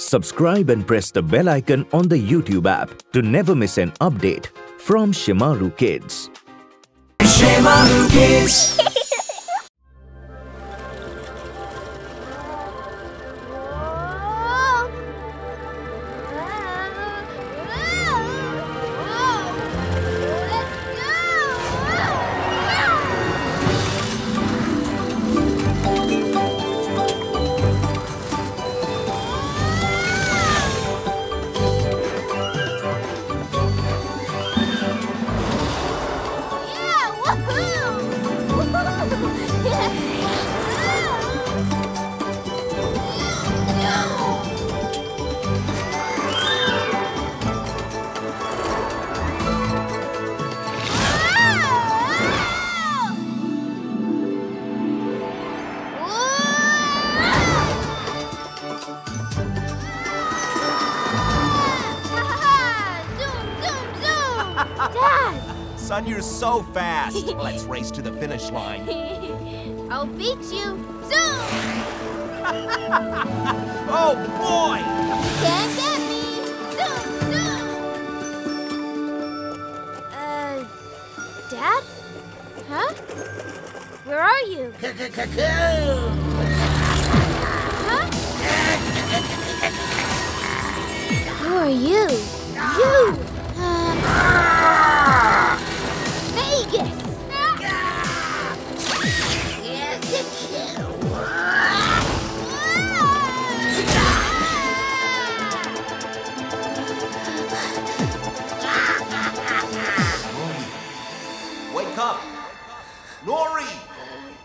Subscribe and press the bell icon on the YouTube app to never miss an update from Shemaroo Kids. Shemaroo Kids. You're so fast. Let's race to the finish line. I'll beat you. Zoom! Oh, boy! Can't get me. Zoom, zoom! Dad? Huh? Where are you? Huh? Who are you? You! Vegas! Wake up! Nori!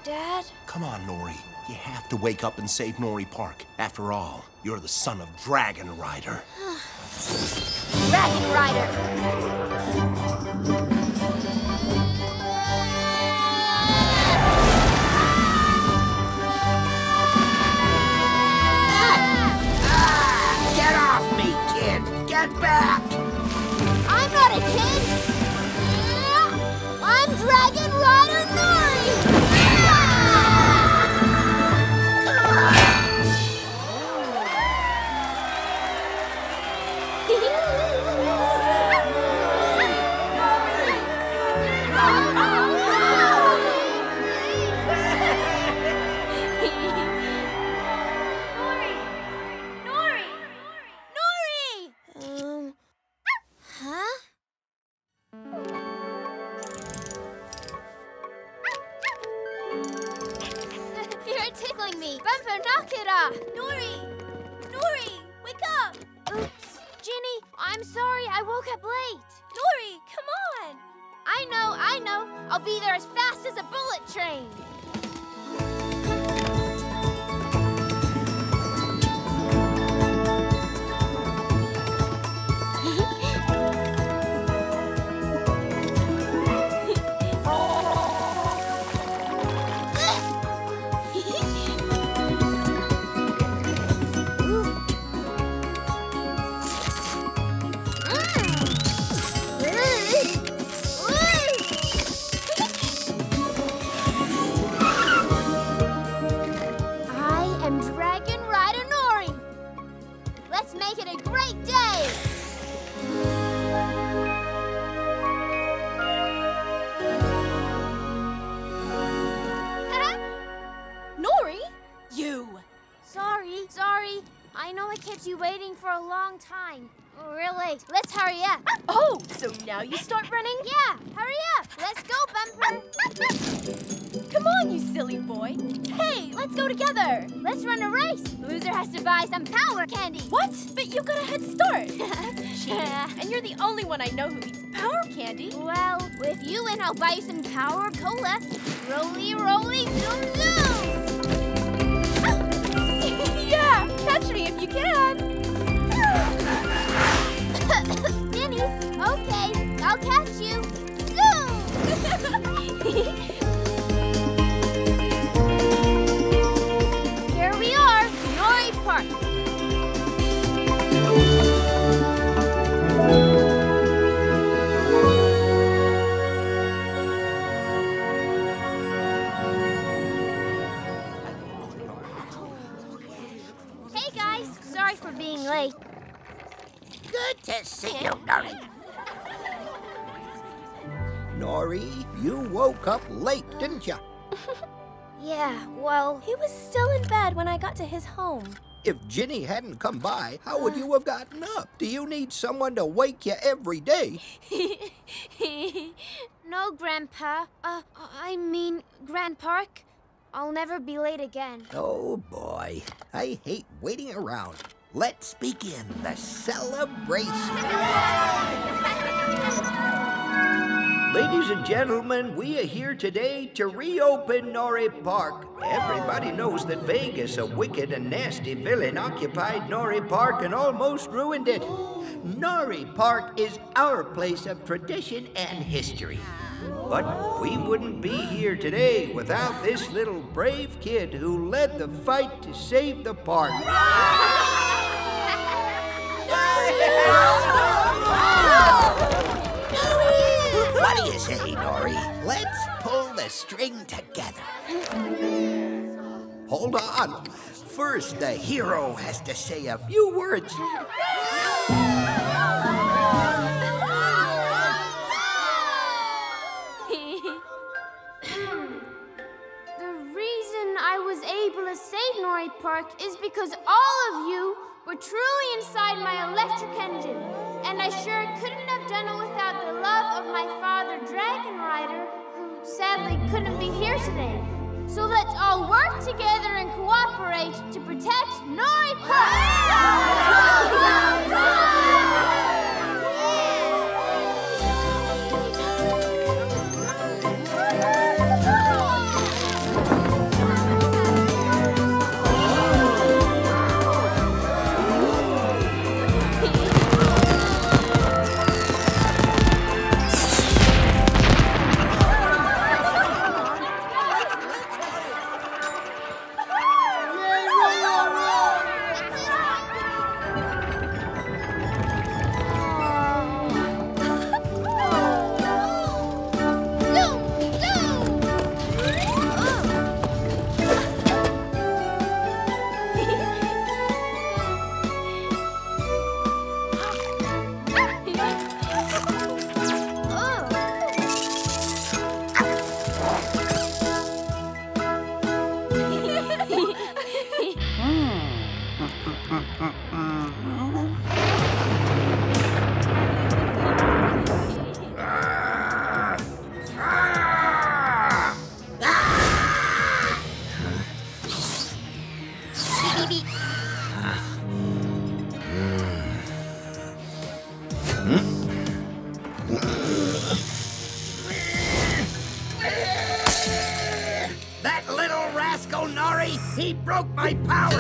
Dad? Come on, Nori. You have to wake up and save Nori Park. After all, you're the son of Dragon Rider. Dragon Rider! Get back! I'm not a kid! I'm Dragon Rider Nori! guys. Sorry for being late. Good to see you, Nori. Nori, you woke up late, didn't you? Yeah, well, he was still in bed when I got to his home. If Jinny hadn't come by, how would you have gotten up? Do you need someone to wake you every day? No, Grandpa. I mean, Grand Park. I'll never be late again. Oh, boy. I hate waiting around. Let's begin the celebration. Ladies and gentlemen, we are here today to reopen Nori Park. Everybody knows that Vegas, a wicked and nasty villain, occupied Nori Park and almost ruined it. Nori Park is our place of tradition and history. But we wouldn't be here today without this little brave kid who led the fight to save the park. What do you say, Nori? Let's pull the string together. Hold on. First, the hero has to say a few words. The reason I was able to save Nori Park is because all of you were truly inside my electric engine, and I sure couldn't have done it without the love of my father, Dragon Rider, who sadly couldn't be here today. So let's all work together and cooperate to protect Nori Park.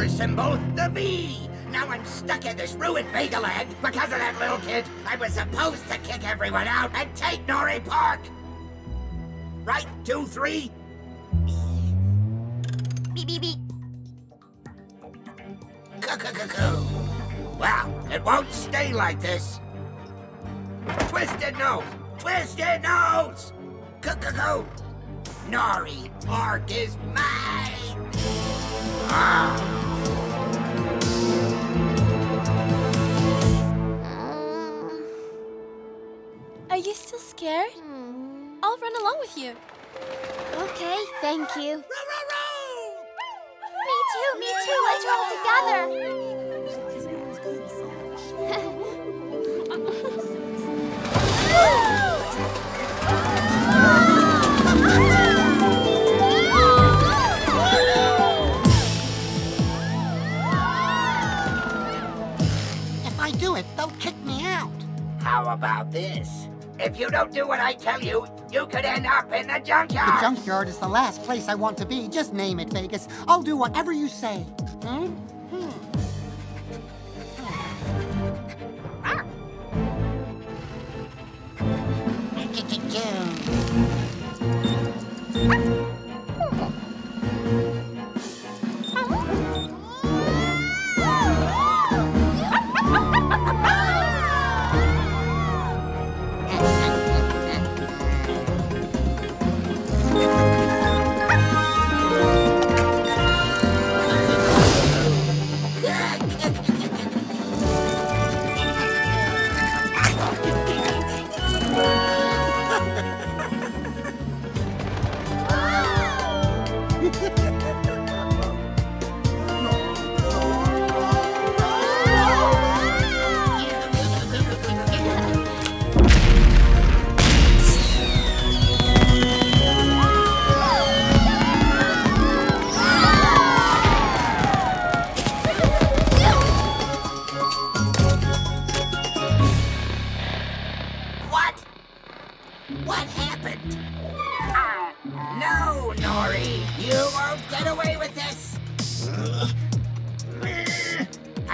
Symbol, the V. Now I'm stuck in this ruined Vega Land because of that little kid. I was supposed to kick everyone out and take Nori Park. Right, 2, 3. Beep, beep, beep. Coo-coo-coo-coo. Well, it won't stay like this. Twisted nose. Twisted nose. Coo-coo-coo. Nori Park is mine. Ah. Are you still scared? I'll run along with you. Okay, thank you. Row, row, row! Me too, let's roll together. If I do it, they'll kick me out. How about this? If you don't do what I tell you, you could end up in the junkyard. The junkyard is the last place I want to be. Just name it, Vegas. I'll do whatever you say.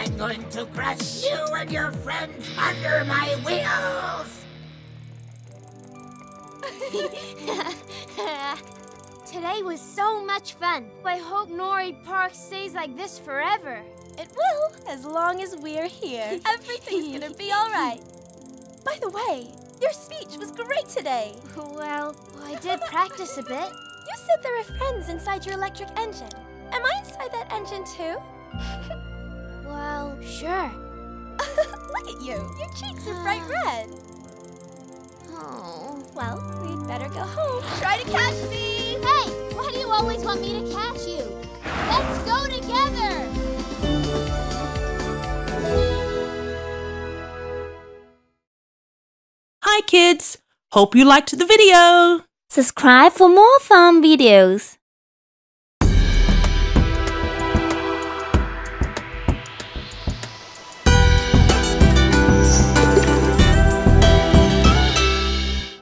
I'm going to crush you and your friends under my wheels! Today was so much fun. I hope Nori Park stays like this forever. It will, as long as we're here. Everything's gonna be all right. By the way, your speech was great today. Well, I did practice a bit. You said there are friends inside your electric engine. Am I inside that engine too? Well, sure. Look at you. Your cheeks are bright red. Oh. Well, we'd better go home. Try to catch me! Hey, why do you always want me to catch you? Let's go together! Hi kids! Hope you liked the video! Subscribe for more fun videos!